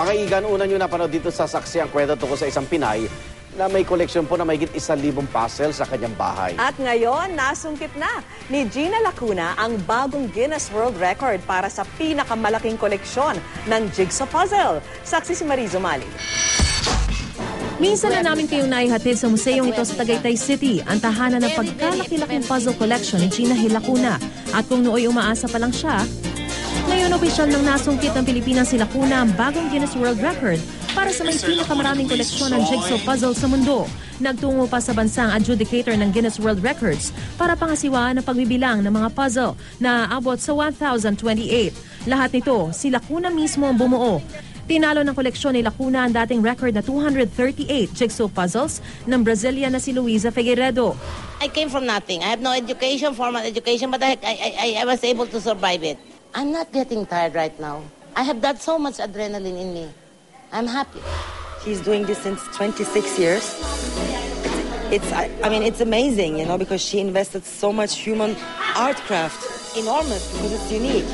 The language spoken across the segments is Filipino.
Mga igan, una nyo napanood dito sa Saksi ang kwento tungkol sa isang Pinay na may koleksyon po na mahigit 1,000 puzzle sa kanyang bahay. At ngayon, nasungkit na ni Gina Lacuna ang bagong Guinness World Record para sa pinakamalaking koleksyon ng jigsaw puzzle. Saksi si Marie Zumali. Minsan na namin kayong naihatid sa museyong ito sa Tagaytay City, ang tahanan ng pagkalaki-laking puzzle collection ni Gina Hill Lacuna. At kung nooy umaasa pa lang siya, ngayon opisyal ng nasungkit ng Pilipinas si Lacuna ang bagong Guinness World Record para sa may pinakamaraming koleksyon ng jigsaw puzzle sa mundo. Nagtungo pa sa bansang adjudicator ng Guinness World Records para pangasiwaan ang pagbibilang ng mga puzzle na aabot sa 1,028. Lahat nito, si Lacuna mismo ang bumuo. Tinalo ng koleksyon ni Lacuna ang dating record na 238 jigsaw puzzles ng Brazilian na si Luisa Figueredo. I came from nothing. I have no education, formal education, but I was able to survive it. I'm not getting tired right now. I have got so much adrenaline in me. I'm happy. She's doing this since 26 years. It's amazing, you know, because she invested so much human art craft. Enormous because it's unique.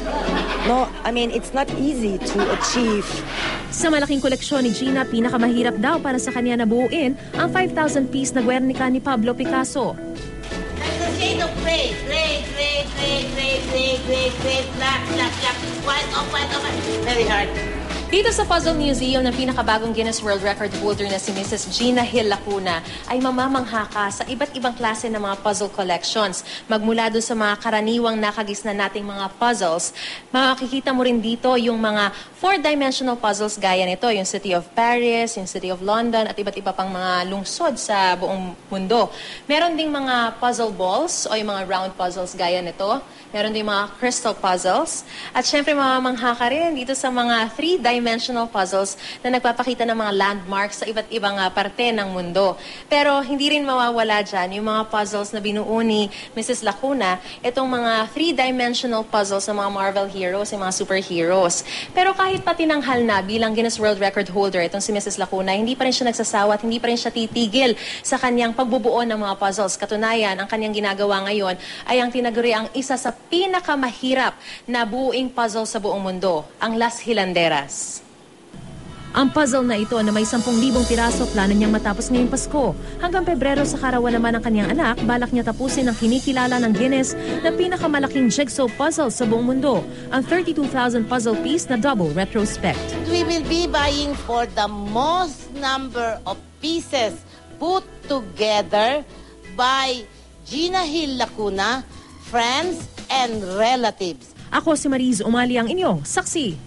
No, it's not easy to achieve. Sa malaking koleksyon ni Gina, pinakamahirap daw para sa kanya na buuin ang 5,000 piece na Guernica ni Pablo Picasso. That's a shade of gray, gray, gray, gray, gray, gray, gray, gray, black, black, black, white, off, very hard. Dito sa Puzzle Museum ng pinakabagong Guinness World Record holder na si Mrs. Gina Hill Lacuna ay mamamangha ka sa iba't ibang klase ng mga puzzle collections. Magmula doon sa mga karaniwang nakagisna nating mga puzzles, makikita mo rin dito yung mga four-dimensional puzzles gaya nito, yung City of Paris, yung City of London, at iba't iba pang mga lungsod sa buong mundo. Meron ding mga puzzle balls o yung mga round puzzles gaya nito. Meron ding mga crystal puzzles. At syempre mamamangha ka rin dito sa mga three-dimensional puzzles na nagpapakita ng mga landmarks sa iba't ibang parte ng mundo. Pero hindi rin mawawala dyan yung mga puzzles na binuo ni Mrs. Lacuna, itong mga three-dimensional puzzles ng mga Marvel heroes, yung mga superheroes. Pero kahit pa tinanghal na bilang Guinness World Record holder itong si Mrs. Lacuna, hindi pa rin siya nagsasawa at hindi pa rin siya titigil sa kanyang pagbubuo ng mga puzzles. Katunayan, ang kanyang ginagawa ngayon ay ang tinaguriang isa sa pinakamahirap na buuing puzzle sa buong mundo, ang Las Hilanderas. Ang puzzle na ito na may 10,000 piraso, plano niyang matapos ngayong Pasko. Hanggang Pebrero sa karawan naman ng kanyang anak, balak niya tapusin ang kinikilala ng Guinness na pinakamalaking jigsaw puzzle sa buong mundo, ang 32,000 puzzle piece na double retrospect. We will be buying for the most number of pieces put together by Gina Hill Lacuna, friends and relatives. Ako si Marie Zumali, ang inyong saksi.